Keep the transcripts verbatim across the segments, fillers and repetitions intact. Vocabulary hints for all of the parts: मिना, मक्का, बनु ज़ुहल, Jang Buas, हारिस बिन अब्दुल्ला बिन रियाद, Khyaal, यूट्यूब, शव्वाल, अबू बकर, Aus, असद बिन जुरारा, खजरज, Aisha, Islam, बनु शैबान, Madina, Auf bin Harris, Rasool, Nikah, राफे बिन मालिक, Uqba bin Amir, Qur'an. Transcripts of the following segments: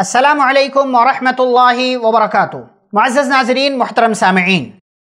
अस्सलामुअलैकुम वरहमतुल्लाहि वबरकातुहु। मुअज़्ज़ज़ नाज़रीन, मोहतरम सामईन,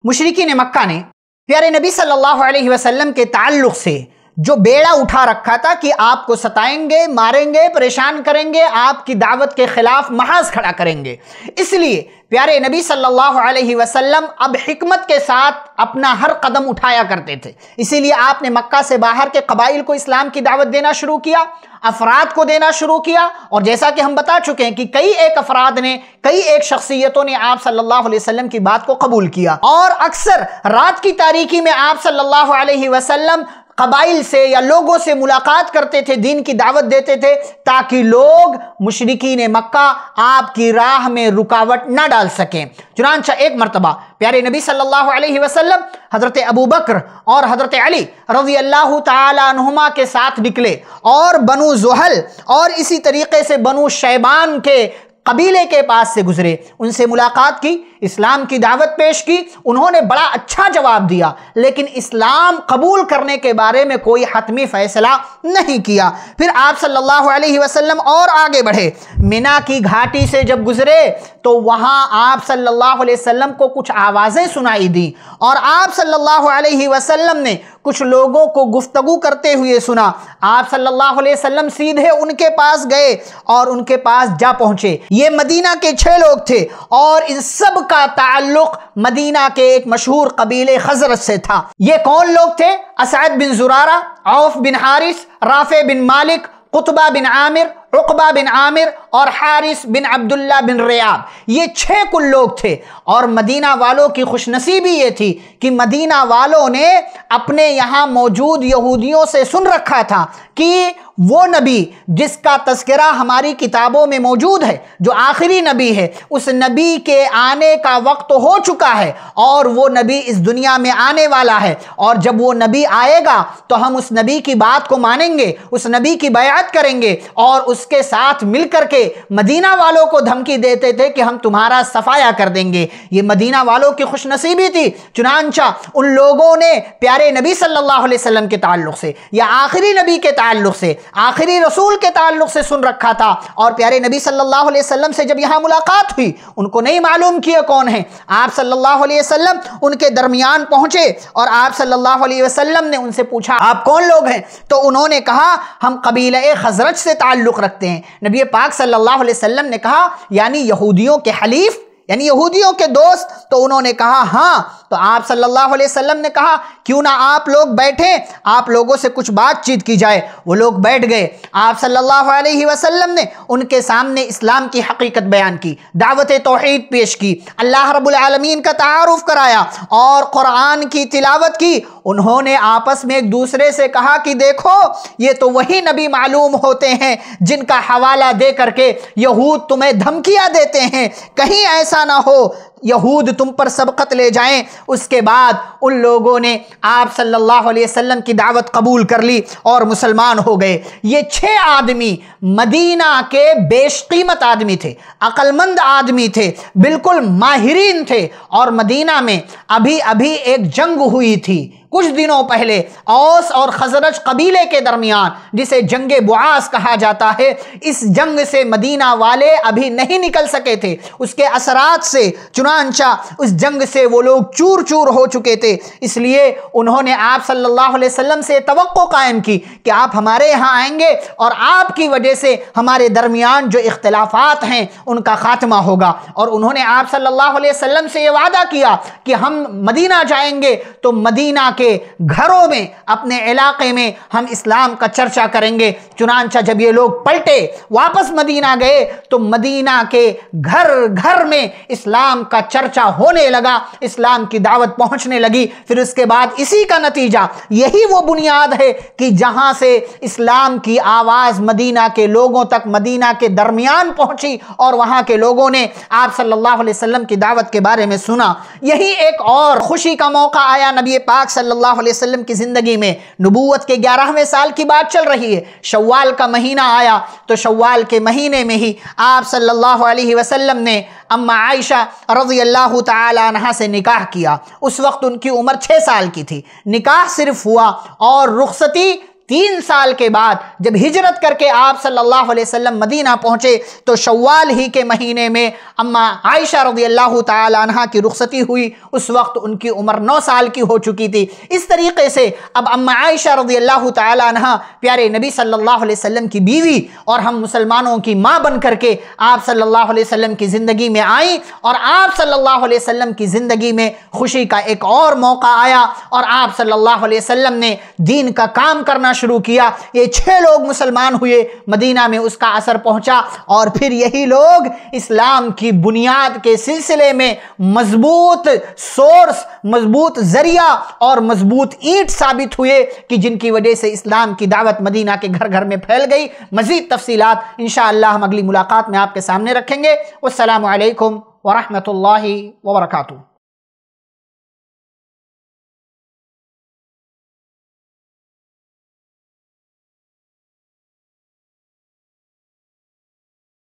मुशरिकीन मक्का ने प्यारे नबी सल्लल्लाहु अलैहि वसल्लम के ताल्लुक़ से जो बेड़ा उठा रखा था कि आपको सताएंगे, मारेंगे, परेशान करेंगे, आपकी दावत के ख़िलाफ़ महाज खड़ा करेंगे, इसलिए प्यारे नबी सल्लल्लाहु अलैहि वसल्लम अब हिकमत के साथ अपना हर कदम उठाया करते थे। इसीलिए आपने मक्का से बाहर के कबाइल को इस्लाम की दावत देना शुरू किया, अफराद को देना शुरू किया, और जैसा कि हम बता चुके हैं कि कई एक अफराद ने, कई एक शख्सियतों ने आप सल्लल्लाहु अलैहि वसल्लम की बात को कबूल किया। और अक्सर रात की तारीकी में आप सल्लल्लाहु अलैहि वसल्लम कबाइल से या लोगों से मुलाकात करते थे, दीन की दावत देते थे, ताकि लोग मुशरिकीन मक्का आपकी राह में रुकावट ना डाल सकें। चुनांचा एक मरतबा प्यारे नबी सल्लल्लाहु अलैहि वसल्लम हज़रत अबू बकर और हज़रत अली रज़ी अल्लाह ताला अन्हुमा के साथ निकले और बनु ज़ुहल और इसी तरीके से बनु शैबान के कबीले के पास से गुजरे, उनसे मुलाकात की, इस्लाम की दावत पेश की। उन्होंने बड़ा अच्छा जवाब दिया, लेकिन इस्लाम कबूल करने के बारे में कोई हतमी फैसला नहीं किया। फिर आप सल्लल्लाहु अलैहि वसल्लम और आगे बढ़े, मिना की घाटी से जब गुजरे तो वहाँ आप सल्लल्लाहु अलैहि वसल्लम को कुछ आवाज़ें सुनाई दी और आप सल्लल्लाहु अलैहि वसल्लम ने कुछ लोगों को गुफ्तगू करते हुए सुना। आप सल्लल्लाहु अलैहि वसल्लम सीधे उनके पास गए और उनके पास जा पहुँचे। ये मदीना के छः लोग थे और इन सब का ताल्लुक मदीना के एक मशहूर कबीले खजरज से था। ये कौन लोग थे? असद बिन जुरारा, of bin Harith, राफे बिन मालिक, Uqba bin Amir, Uqba bin Amir और हारिस बिन अब्दुल्ला बिन रियाद। ये छः कुल लोग थे। और मदीना वालों की खुशनसीबी ये थी कि मदीना वालों ने अपने यहाँ मौजूद यहूदियों से सुन रखा था कि वो नबी जिसका तस्करा हमारी किताबों में मौजूद है, जो आखिरी नबी है, उस नबी के आने का वक्त हो चुका है और वो नबी इस दुनिया में आने वाला है, और जब वो नबी आएगा तो हम उस नबी की बात को मानेंगे, उस नबी की बयात करेंगे। और उसके साथ मिलकर के मदीना वालों को धमकी देते थे कि हम तुम्हारा सफाया कर देंगे। ये मदीना वालों की खुशनसीबी थी। चुनांचा उन लोगों ने प्यारे नबी सल्लल्लाहु अलैहि वसल्लम के ताल्लुक़ से या आखिरी नबी के ताल्लुक़ से, आखिरी रसूल के ताल्लुक से सुन रखा था। और प्यारे नबी सल्लल्लाहु अलैहि वसल्लम से जब यहाँ मुलाकात हुई, उनको नहीं मालूम किया कौन है। आप सल्लल्लाहु अलैहि वसल्लम उनके दरमियान पहुँचे और आप सल्लल्लाहु अलैहि वसल्लम ने उनसे पूछा, आप कौन लोग हैं? तो उन्होंने कहा, हम कबीले खजरज से ताल्लुक़ रखते हैं। नबी पाक सल्लल्लाहु अलैहि वसल्लम ने कहा, यानी यहूदियों के हलीफ, यानी यहूदियों के दोस्त? तो उन्होंने कहा हाँ। तो आप सल्लल्लाहु अलैहि वसल्लम ने कहा, क्यों ना आप लोग बैठें, आप लोगों से कुछ बातचीत की जाए। वो लोग बैठ गए। आप सल्लल्लाहु अलैहि वसल्लम ने उनके सामने इस्लाम की हकीकत बयान की, दावत तौहीद पेश की, अल्लाह रब्बुल आलमीन का तारुफ कराया और कुरान की तिलावत की। उन्होंने आपस में एक दूसरे से कहा कि देखो, ये तो वही नबी मालूम होते हैं जिनका हवाला दे करके यहूद तुम्हें धमकियाँ देते हैं, कहीं ऐसा ना हो यहूद तुम पर सबकत ले जाएं। उसके बाद उन लोगों ने आप सल्लल्लाहु अलैहि वसल्लम की दावत कबूल कर ली और मुसलमान हो गए। ये छः आदमी मदीना के बेशकीमत आदमी थे, अक्लमंद आदमी थे, बिल्कुल माहिरीन थे। और मदीना में अभी अभी एक जंग हुई थी कुछ दिनों पहले, औस और खजरज कबीले के दरमियान, जिसे जंग बुआस कहा जाता है। इस जंग से मदीना वाले अभी नहीं निकल सके थे, उसके असरात से, चुनांचा उस जंग से वो लोग चूर चूर हो चुके थे। इसलिए उन्होंने आप सल्लल्लाहु अलैहि वसल्लम से तवक्को कायम की कि आप हमारे यहाँ आएंगे और आपकी वजह से हमारे दरमियान जो इख्तिलाफात हैं उनका खात्मा होगा। और उन्होंने आप सल्लल्लाहु अलैहि वसल्लम से ये वादा किया कि हम मदीना जाएंगे तो मदीना के घरों में, अपने इलाके में हम इस्लाम का चर्चा करेंगे। चुनांचा जब ये लोग पलटे, वापस मदीना गए, तो मदीना के घर घर में इस्लाम का चर्चा होने लगा, इस्लाम की दावत पहुंचने लगी। फिर उसके बाद इसी का नतीजा, यही वो बुनियाद है कि जहां से इस्लाम की आवाज़ मदीना के लोगों तक, मदीना के दरमियान पहुंची और वहां के लोगों ने आप सल्लल्लाहु अलैहि वसल्लम की दावत के बारे में सुना। यही एक और खुशी का मौका आया नबी पाक सल्लल्लाहु अलैहि वसल्लम की ज़िंदगी में। नबूवत के ग्यारहवें साल की बात चल रही है, शव्वाल का महीना आया, तो शव्वाल के महीने में ही आप सल्लल्लाहु अलैहि वसल्लम ने अम्मा आयशा रज़ियल्लाहु ताला अन्हा से निकाह किया। उस वक्त उनकी उम्र छः साल की थी। निकाह सिर्फ हुआ और रुखसती तीन साल के बाद जब हिजरत करके आप सल्लल्लाहु अलैहि वसल्लम मदीना पहुँचे तो शव्वाल ही के महीने में अम्मा आयशा रज़ियल्लाहु ताला अन्हा की रुखसती हुई। उस वक्त उनकी उम्र नौ साल की हो चुकी थी। इस तरीके से अब अम्मा आयशा रज़ियल्लाहु ताला अन्हा प्यारे नबी सल्लल्लाहु अलैहि वसल्लम की बीवी और हम मुसलमानों की माँ बन करके आप सल्लल्लाहु अलैहि वसल्लम की ज़िंदगी में आईं और आप सल्लल्लाहु अलैहि वसल्लम की ज़िंदगी में खुशी का एक और मौका आया और आप सल्लल्लाहु अलैहि वसल्लम ने दीन का काम करना शुरू किया। ये छह लोग मुसलमान हुए, मदीना में उसका असर पहुंचा और फिर यही लोग इस्लाम की बुनियाद के सिलसिले में मजबूत सोर्स, मजबूत जरिया और मजबूत ईंट साबित हुए कि जिनकी वजह से इस्लाम की दावत मदीना के घर घर में फैल गई। मजीद तफसीलात इंशाअल्लाह हम अगली मुलाकात में आपके सामने रखेंगे। वस्सलामु अलैकुम वरहमतुल्लाहि वबरकातुहू।